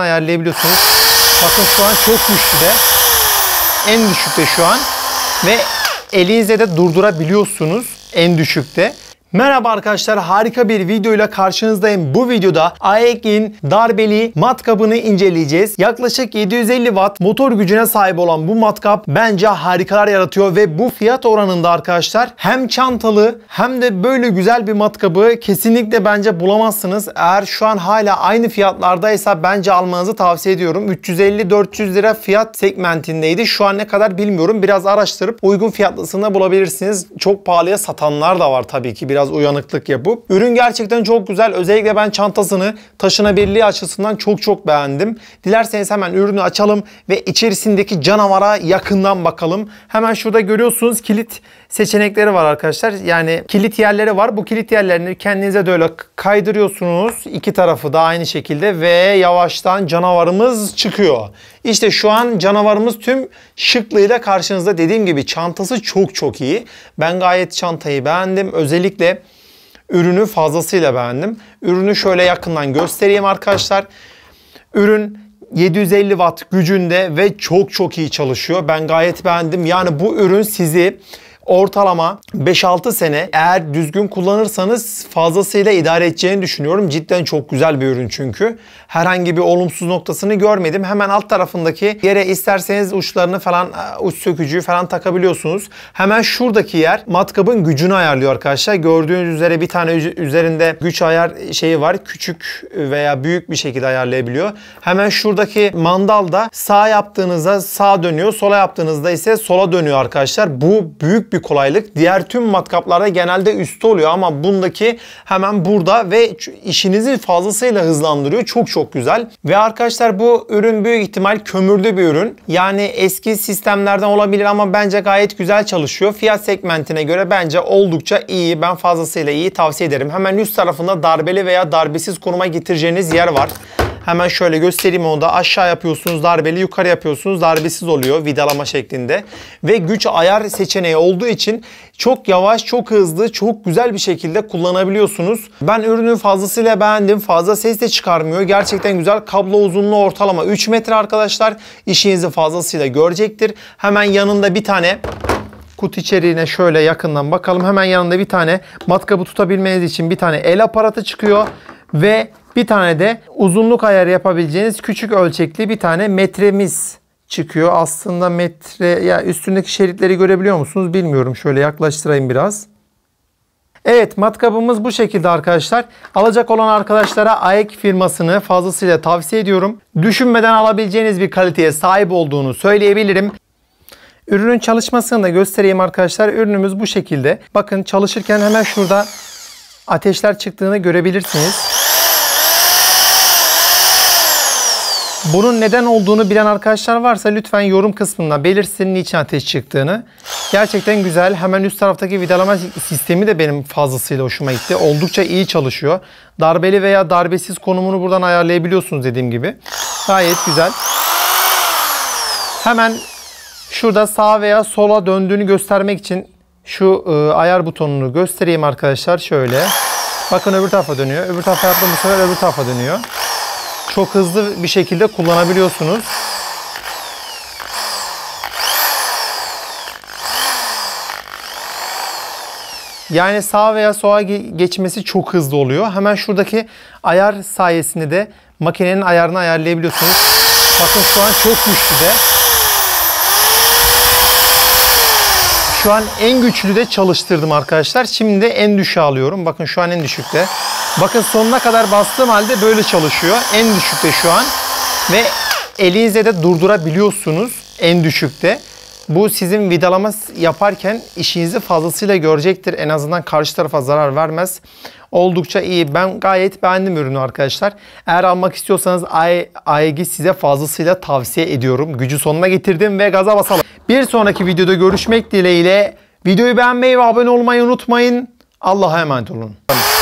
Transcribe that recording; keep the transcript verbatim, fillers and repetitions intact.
ayarlayabiliyorsunuz. Bakın şu an çok güçlü de. En düşükte şu an. Ve elinizle de durdurabiliyorsunuz en düşükte. Merhaba arkadaşlar, harika bir videoyla karşınızdayım. Bu videoda A E G'in darbeli matkabını inceleyeceğiz. Yaklaşık yedi yüz elli watt motor gücüne sahip olan bu matkap bence harikalar yaratıyor ve bu fiyat oranında arkadaşlar hem çantalı hem de böyle güzel bir matkabı kesinlikle bence bulamazsınız. Eğer şu an hala aynı fiyatlardaysa bence almanızı tavsiye ediyorum. üç yüz elli dört yüz lira fiyat segmentindeydi. Şu an ne kadar bilmiyorum. Biraz araştırıp uygun fiyatlısında bulabilirsiniz. Çok pahalıya satanlar da var tabii ki. Biraz uyanıklık yapıp. Ürün gerçekten çok güzel. Özellikle ben çantasını taşınabilirliği açısından çok çok beğendim. Dilerseniz hemen ürünü açalım ve içerisindeki canavara yakından bakalım. Hemen şurada görüyorsunuz kilit seçenekleri var arkadaşlar. Yani kilit yerleri var. Bu kilit yerlerini kendinize de öyle kaydırıyorsunuz. İki tarafı da aynı şekilde ve yavaştan canavarımız çıkıyor. İşte şu an canavarımız tüm şıklığıyla karşınızda. Dediğim gibi çantası çok çok iyi. Ben gayet çantayı beğendim. Özellikle ürünü fazlasıyla beğendim. Ürünü şöyle yakından göstereyim arkadaşlar. Ürün yedi yüz elli watt gücünde ve çok çok iyi çalışıyor. Ben gayet beğendim. Yani bu ürün sizi ortalama beş altı sene eğer düzgün kullanırsanız fazlasıyla idare edeceğini düşünüyorum. Cidden çok güzel bir ürün çünkü. Herhangi bir olumsuz noktasını görmedim. Hemen alt tarafındaki yere isterseniz uçlarını falan, uç sökücüyü falan takabiliyorsunuz. Hemen şuradaki yer matkabın gücünü ayarlıyor arkadaşlar. Gördüğünüz üzere bir tane üzerinde güç ayar şeyi var. Küçük veya büyük bir şekilde ayarlayabiliyor. Hemen şuradaki mandalda sağ yaptığınızda sağa dönüyor. Sola yaptığınızda ise sola dönüyor arkadaşlar. Bu büyük bir bir kolaylık. Diğer tüm matkaplarda genelde üstte oluyor ama bundaki hemen burada ve işinizi fazlasıyla hızlandırıyor. Çok çok güzel. Ve arkadaşlar bu ürün büyük ihtimal kömürlü bir ürün. Yani eski sistemlerden olabilir ama bence gayet güzel çalışıyor. Fiyat segmentine göre bence oldukça iyi. Ben fazlasıyla iyi tavsiye ederim. Hemen üst tarafında darbeli veya darbesiz konuma getireceğiniz yer var. Hemen şöyle göstereyim onu da. Aşağı yapıyorsunuz darbeli, yukarı yapıyorsunuz darbesiz oluyor vidalama şeklinde. Ve güç ayar seçeneği olduğu için çok yavaş, çok hızlı, çok güzel bir şekilde kullanabiliyorsunuz. Ben ürünü fazlasıyla beğendim. Fazla ses de çıkarmıyor. Gerçekten güzel. Kablo uzunluğu ortalama üç metre arkadaşlar. İşinizi fazlasıyla görecektir. Hemen yanında bir tane kutu içeriğine şöyle yakından bakalım. Hemen yanında bir tane matkabı tutabilmeniz için bir tane el aparatı çıkıyor. Ve bir tane de uzunluk ayarı yapabileceğiniz küçük ölçekli bir tane metremiz çıkıyor. Aslında metre, ya üstündeki şeritleri görebiliyor musunuz bilmiyorum. Şöyle yaklaştırayım biraz. Evet, matkabımız bu şekilde arkadaşlar. Alacak olan arkadaşlara A E G firmasını fazlasıyla tavsiye ediyorum. Düşünmeden alabileceğiniz bir kaliteye sahip olduğunu söyleyebilirim. Ürünün çalışmasını da göstereyim arkadaşlar. Ürünümüz bu şekilde. Bakın çalışırken hemen şurada ateşler çıktığını görebilirsiniz. Bunun neden olduğunu bilen arkadaşlar varsa lütfen yorum kısmında belirsin niçin ateş çıktığını. Gerçekten güzel. Hemen üst taraftaki vidalama sistemi de benim fazlasıyla hoşuma gitti. Oldukça iyi çalışıyor. Darbeli veya darbesiz konumunu buradan ayarlayabiliyorsunuz dediğim gibi. Gayet güzel. Hemen şurada sağa veya sola döndüğünü göstermek için şu e, ayar butonunu göstereyim arkadaşlar. Şöyle. Bakın öbür tarafa dönüyor. Öbür tarafa yaptım, bu sefer öbür tarafa dönüyor. Çok hızlı bir şekilde kullanabiliyorsunuz. Yani sağa veya sola geçmesi çok hızlı oluyor. Hemen şuradaki ayar sayesinde de makinenin ayarını ayarlayabiliyorsunuz. Bakın şu an çok güçlü de. Şu an en güçlü de çalıştırdım arkadaşlar. Şimdi de en düşüğe alıyorum. Bakın şu an en düşükte. Bakın sonuna kadar bastığım halde böyle çalışıyor. En düşükte şu an. Ve elinizle de durdurabiliyorsunuz en düşükte. Bu sizin vidalama yaparken işinizi fazlasıyla görecektir. En azından karşı tarafa zarar vermez. Oldukça iyi. Ben gayet beğendim ürünü arkadaşlar. Eğer almak istiyorsanız A E G'i size fazlasıyla tavsiye ediyorum. Gücü sonuna getirdim ve gaza basalım. Bir sonraki videoda görüşmek dileğiyle. Videoyu beğenmeyi ve abone olmayı unutmayın. Allah'a emanet olun.